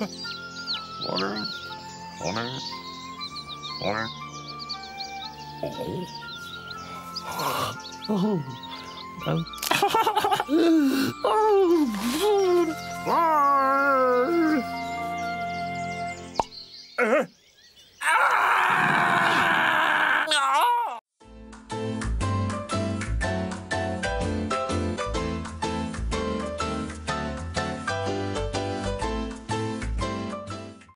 Water. Water. Water. Oh.